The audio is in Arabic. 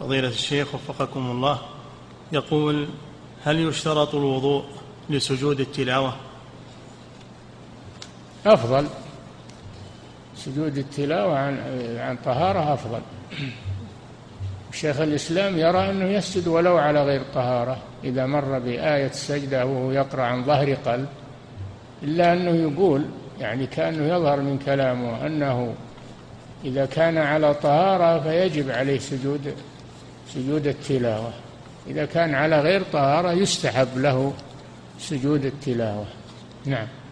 فضيلة الشيخ وفقكم الله، يقول: هل يشترط الوضوء لسجود التلاوة؟ أفضل سجود التلاوة عن طهارة أفضل. شيخ الإسلام يرى أنه يسجد ولو على غير طهارة إذا مر بآية السجدة وهو يقرأ عن ظهر قلب، إلا أنه يقول يعني كأنه يظهر من كلامه أنه إذا كان على طهارة فيجب عليه سجود التلاوة، إذا كان على غير طهارة يستحب له سجود التلاوة. نعم.